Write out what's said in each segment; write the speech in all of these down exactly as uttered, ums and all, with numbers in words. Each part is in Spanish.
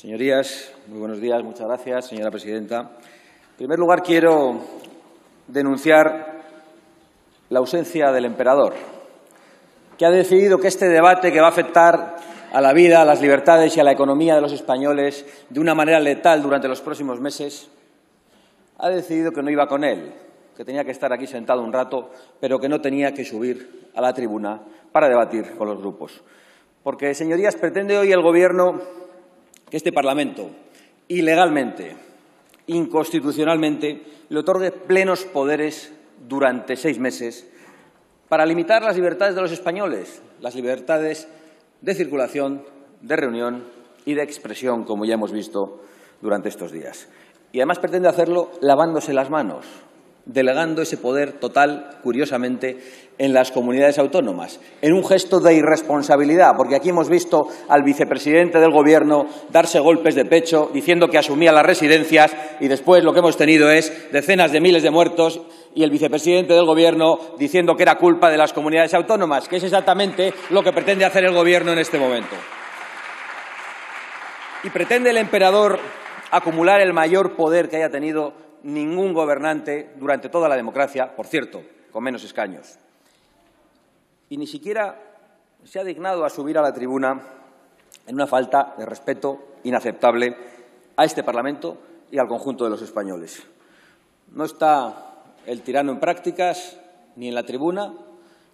Señorías, muy buenos días. Muchas gracias, señora presidenta. En primer lugar, quiero denunciar la ausencia del emperador, que ha decidido que este debate, que va a afectar a la vida, a las libertades y a la economía de los españoles de una manera letal durante los próximos meses, ha decidido que no iba con él, que tenía que estar aquí sentado un rato, pero que no tenía que subir a la tribuna para debatir con los grupos. Porque, señorías, pretende hoy el Gobierno que este Parlamento, ilegalmente, inconstitucionalmente, le otorgue plenos poderes durante seis meses para limitar las libertades de los españoles, las libertades de circulación, de reunión y de expresión, como ya hemos visto durante estos días. Y además pretende hacerlo lavándose las manos, delegando ese poder total, curiosamente, en las comunidades autónomas, en un gesto de irresponsabilidad, porque aquí hemos visto al vicepresidente del Gobierno darse golpes de pecho diciendo que asumía las residencias y después lo que hemos tenido es decenas de miles de muertos y el vicepresidente del Gobierno diciendo que era culpa de las comunidades autónomas, que es exactamente lo que pretende hacer el Gobierno en este momento. Y pretende el emperador acumular el mayor poder que haya tenido ningún gobernante durante toda la democracia, por cierto, con menos escaños. Y ni siquiera se ha dignado a subir a la tribuna en una falta de respeto inaceptable a este Parlamento y al conjunto de los españoles. No está el tirano en prácticas, ni en la tribuna,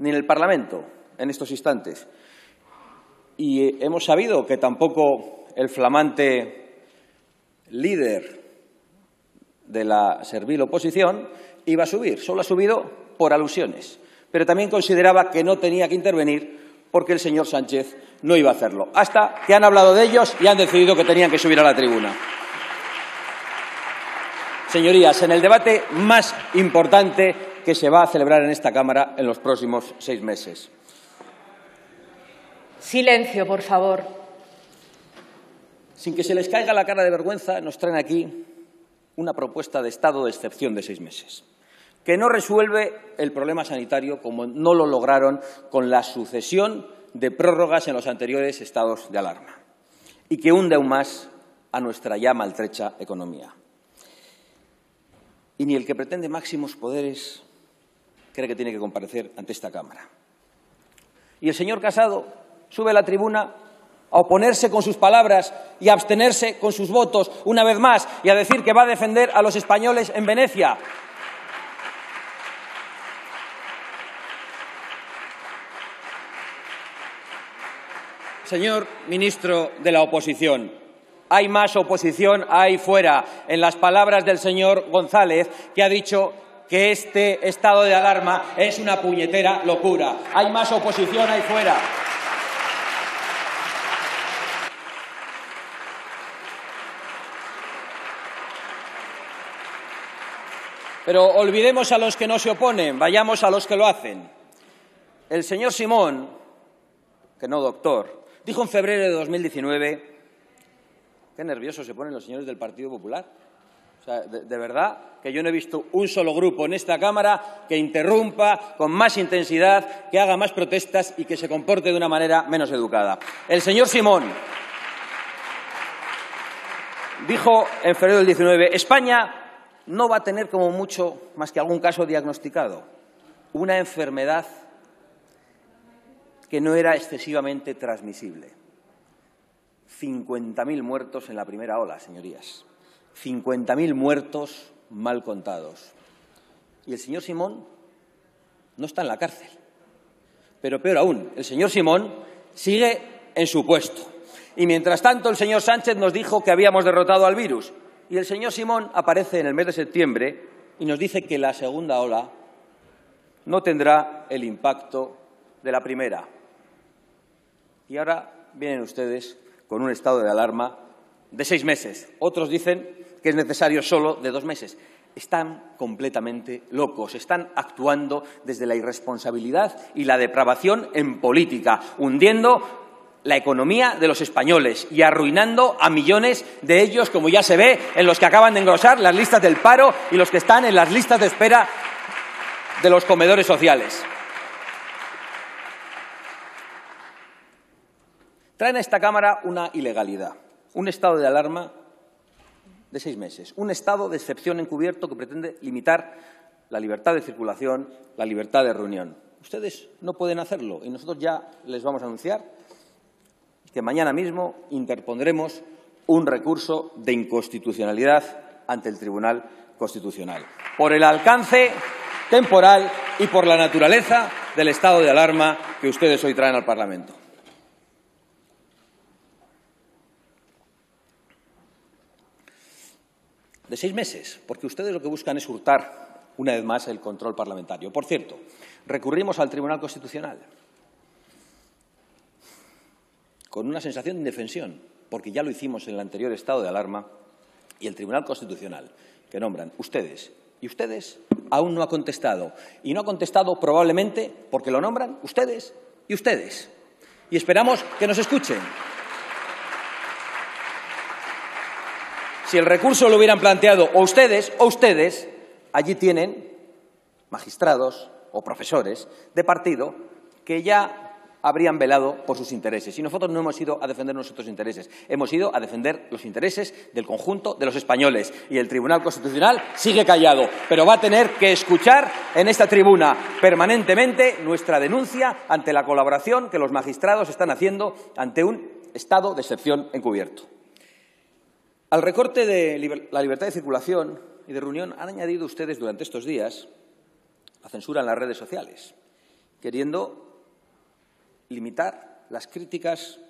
ni en el Parlamento en estos instantes. Y hemos sabido que tampoco el flamante líder de la servil oposición iba a subir. Solo ha subido por alusiones, pero también consideraba que no tenía que intervenir porque el señor Sánchez no iba a hacerlo, hasta que han hablado de ellos y han decidido que tenían que subir a la tribuna. Señorías, en el debate más importante que se va a celebrar en esta Cámara en los próximos seis meses. Silencio, por favor. Sin que se les caiga la cara de vergüenza, nos traen aquí una propuesta de estado de excepción de seis meses, que no resuelve el problema sanitario como no lo lograron con la sucesión de prórrogas en los anteriores estados de alarma y que hunde aún más a nuestra ya maltrecha economía. Y ni el que pretende máximos poderes cree que tiene que comparecer ante esta Cámara. Y el señor Casado sube a la tribuna a oponerse con sus palabras y a abstenerse con sus votos, una vez más, y a decir que va a defender a los españoles en Venecia. Señor ministro de la oposición, hay más oposición ahí fuera, en las palabras del señor González, que ha dicho que este estado de alarma es una puñetera locura. Hay más oposición ahí fuera. Pero olvidemos a los que no se oponen, vayamos a los que lo hacen. El señor Simón, que no doctor, dijo en febrero de dos mil diecinueve, qué nerviosos se ponen los señores del Partido Popular. O sea, de, de verdad que yo no he visto un solo grupo en esta Cámara que interrumpa con más intensidad, que haga más protestas y que se comporte de una manera menos educada. El señor Simón dijo en febrero del diecinueve, España no va a tener como mucho más que algún caso diagnosticado, una enfermedad que no era excesivamente transmisible. cincuenta mil muertos en la primera ola, señorías. cincuenta mil muertos mal contados. Y el señor Simón no está en la cárcel. Pero peor aún, el señor Simón sigue en su puesto. Y mientras tanto, el señor Sánchez nos dijo que habíamos derrotado al virus. Y el señor Simón aparece en el mes de septiembre y nos dice que la segunda ola no tendrá el impacto de la primera. Y ahora vienen ustedes con un estado de alarma de seis meses. Otros dicen que es necesario solo de dos meses. Están completamente locos, están actuando desde la irresponsabilidad y la depravación en política, hundiendo la economía de los españoles y arruinando a millones de ellos, como ya se ve, en los que acaban de engrosar las listas del paro y los que están en las listas de espera de los comedores sociales. Traen a esta Cámara una ilegalidad, un estado de alarma de seis meses, un estado de excepción encubierto que pretende limitar la libertad de circulación, la libertad de reunión. Ustedes no pueden hacerlo y nosotros ya les vamos a anunciar que mañana mismo interpondremos un recurso de inconstitucionalidad ante el Tribunal Constitucional por el alcance temporal y por la naturaleza del estado de alarma que ustedes hoy traen al Parlamento. De seis meses, porque ustedes lo que buscan es hurtar una vez más el control parlamentario. Por cierto, recurrimos al Tribunal Constitucional con una sensación de indefensión, porque ya lo hicimos en el anterior estado de alarma y el Tribunal Constitucional, que nombran ustedes, y ustedes aún no ha contestado. Y no ha contestado probablemente porque lo nombran ustedes y ustedes. Y esperamos que nos escuchen. Si el recurso lo hubieran planteado o ustedes o ustedes, allí tienen magistrados o profesores de partido que ya habrían velado por sus intereses. Y nosotros no hemos ido a defender nuestros intereses, hemos ido a defender los intereses del conjunto de los españoles. Y el Tribunal Constitucional sigue callado, pero va a tener que escuchar en esta tribuna permanentemente nuestra denuncia ante la colaboración que los magistrados están haciendo ante un estado de excepción encubierto. Al recorte de la libertad de circulación y de reunión han añadido ustedes durante estos días la censura en las redes sociales, queriendo limitar las críticas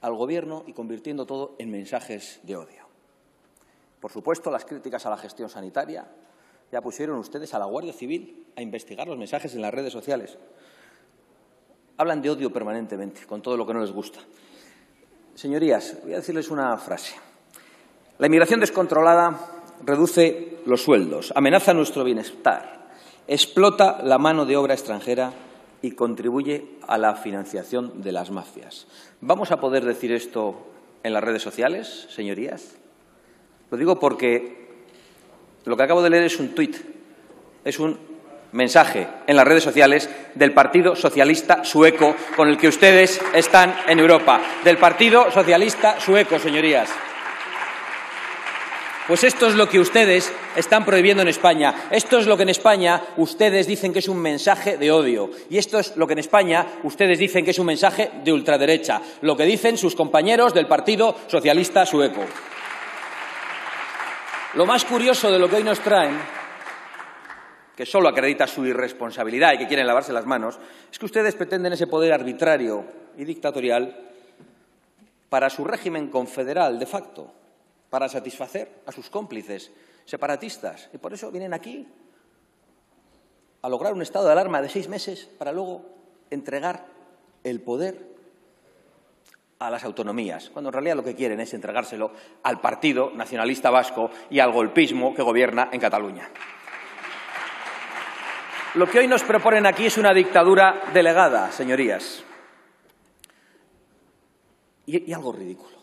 al Gobierno y convirtiendo todo en mensajes de odio. Por supuesto, las críticas a la gestión sanitaria ya pusieron ustedes a la Guardia Civil a investigar los mensajes en las redes sociales. Hablan de odio permanentemente, con todo lo que no les gusta. Señorías, voy a decirles una frase. La inmigración descontrolada reduce los sueldos, amenaza nuestro bienestar, explota la mano de obra extranjera y contribuye a la financiación de las mafias. ¿Vamos a poder decir esto en las redes sociales, señorías? Lo digo porque lo que acabo de leer es un tuit, es un mensaje en las redes sociales del Partido Socialista Sueco con el que ustedes están en Europa. Del Partido Socialista Sueco, señorías. Pues esto es lo que ustedes están prohibiendo en España. Esto es lo que en España ustedes dicen que es un mensaje de odio. Y esto es lo que en España ustedes dicen que es un mensaje de ultraderecha. Lo que dicen sus compañeros del Partido Socialista Sueco. Lo más curioso de lo que hoy nos traen, que solo acredita su irresponsabilidad y que quieren lavarse las manos, es que ustedes pretenden ese poder arbitrario y dictatorial para su régimen confederal de facto, para satisfacer a sus cómplices separatistas. Y por eso vienen aquí a lograr un estado de alarma de seis meses para luego entregar el poder a las autonomías, cuando en realidad lo que quieren es entregárselo al Partido Nacionalista Vasco y al golpismo que gobierna en Cataluña. Lo que hoy nos proponen aquí es una dictadura delegada, señorías. Y, y algo ridículo.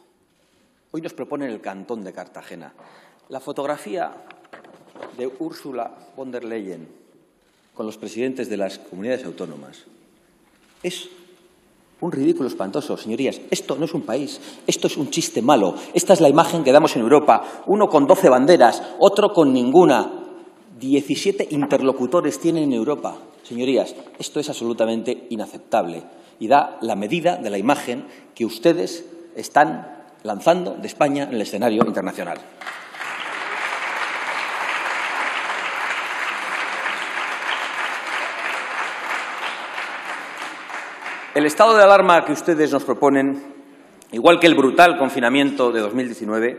Hoy nos proponen el Cantón de Cartagena. La fotografía de Úrsula von der Leyen con los presidentes de las comunidades autónomas es un ridículo espantoso, señorías. Esto no es un país, esto es un chiste malo. Esta es la imagen que damos en Europa. Uno con doce banderas, otro con ninguna. diecisiete interlocutores tienen en Europa. Señorías, esto es absolutamente inaceptable y da la medida de la imagen que ustedes están lanzando de España en el escenario internacional. El estado de alarma que ustedes nos proponen, igual que el brutal confinamiento de dos mil diecinueve,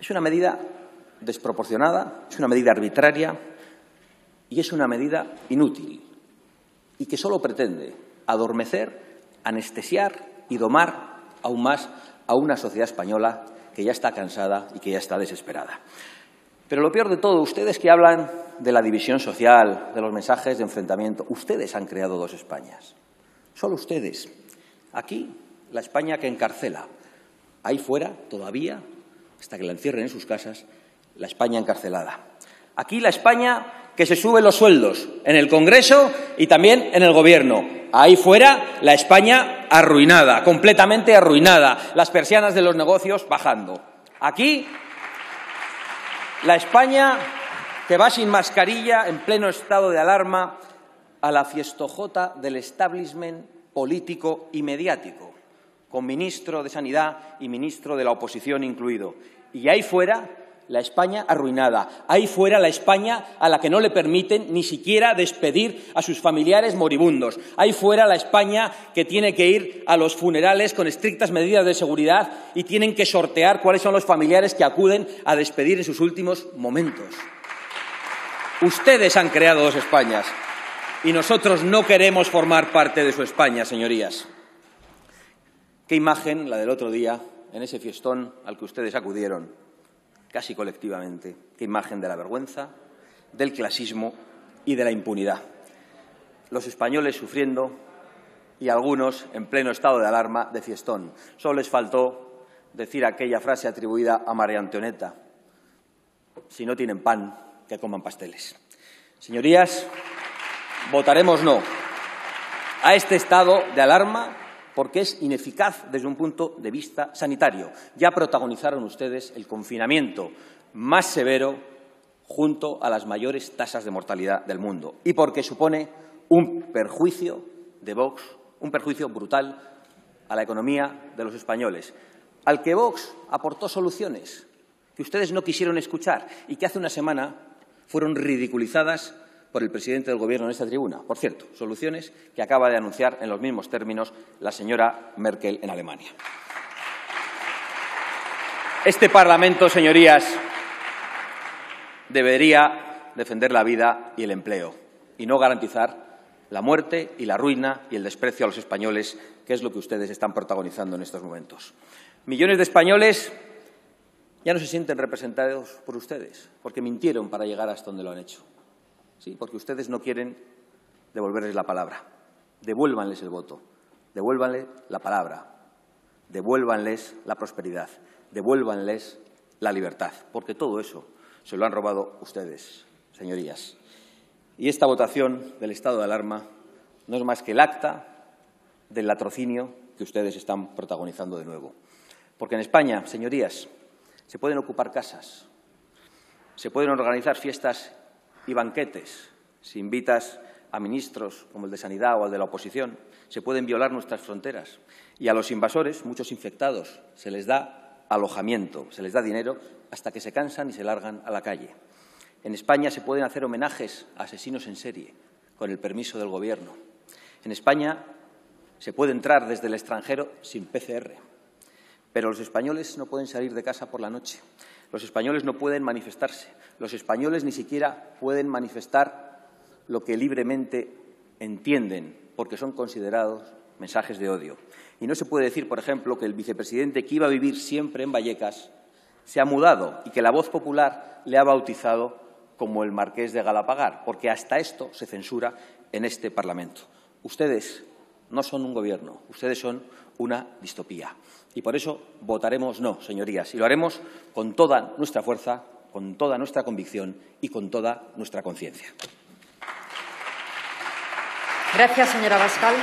es una medida desproporcionada, es una medida arbitraria y es una medida inútil y que solo pretende adormecer, anestesiar y domar aún más a una sociedad española que ya está cansada y que ya está desesperada. Pero lo peor de todo, ustedes que hablan de la división social, de los mensajes de enfrentamiento, ustedes han creado dos Españas. Solo ustedes. Aquí, la España que encarcela. Ahí fuera, todavía, hasta que la encierren en sus casas, la España encarcelada. Aquí, la España que se suben los sueldos en el Congreso y también en el Gobierno. Ahí fuera, la España arruinada, completamente arruinada, las persianas de los negocios bajando. Aquí, la España que va sin mascarilla en pleno estado de alarma a la fiestojota del establishment político y mediático, con ministro de Sanidad y ministro de la oposición incluido. Y ahí fuera, la España arruinada. Ahí fuera la España a la que no le permiten ni siquiera despedir a sus familiares moribundos. Ahí fuera la España que tiene que ir a los funerales con estrictas medidas de seguridad y tienen que sortear cuáles son los familiares que acuden a despedir en sus últimos momentos. Ustedes han creado dos Españas y nosotros no queremos formar parte de su España, señorías. Qué imagen la del otro día en ese fiestón al que ustedes acudieron. Casi colectivamente, qué imagen de la vergüenza, del clasismo y de la impunidad. Los españoles sufriendo y algunos en pleno estado de alarma de fiestón. Solo les faltó decir aquella frase atribuida a María Antonieta: si no tienen pan, que coman pasteles. Señorías, votaremos no a este estado de alarma, porque es ineficaz desde un punto de vista sanitario. Ya protagonizaron ustedes el confinamiento más severo junto a las mayores tasas de mortalidad del mundo y porque supone un perjuicio de Vox, un perjuicio brutal a la economía de los españoles, al que Vox aportó soluciones que ustedes no quisieron escuchar y que hace una semana fueron ridiculizadas por el presidente del Gobierno en esta tribuna. Por cierto, soluciones que acaba de anunciar en los mismos términos la señora Merkel en Alemania. Este Parlamento, señorías, debería defender la vida y el empleo y no garantizar la muerte y la ruina y el desprecio a los españoles, que es lo que ustedes están protagonizando en estos momentos. Millones de españoles ya no se sienten representados por ustedes porque mintieron para llegar hasta donde lo han hecho. Sí, porque ustedes no quieren devolverles la palabra. Devuélvanles el voto, devuélvanles la palabra, devuélvanles la prosperidad, devuélvanles la libertad, porque todo eso se lo han robado ustedes, señorías. Y esta votación del estado de alarma no es más que el acta del latrocinio que ustedes están protagonizando de nuevo. Porque en España, señorías, se pueden ocupar casas, se pueden organizar fiestas y banquetes. Si invitas a ministros como el de Sanidad o al de la oposición, se pueden violar nuestras fronteras. Y a los invasores, muchos infectados, se les da alojamiento, se les da dinero hasta que se cansan y se largan a la calle. En España se pueden hacer homenajes a asesinos en serie, con el permiso del Gobierno. En España se puede entrar desde el extranjero sin P C R. Pero los españoles no pueden salir de casa por la noche. Los españoles no pueden manifestarse. Los españoles ni siquiera pueden manifestar lo que libremente entienden, porque son considerados mensajes de odio. Y no se puede decir, por ejemplo, que el vicepresidente que iba a vivir siempre en Vallecas se ha mudado y que la voz popular le ha bautizado como el marqués de Galapagar, porque hasta esto se censura en este Parlamento. Ustedes no son un gobierno, ustedes son una distopía. Y por eso votaremos no, señorías, y lo haremos con toda nuestra fuerza, con toda nuestra convicción y con toda nuestra conciencia. Gracias, señora Bascal.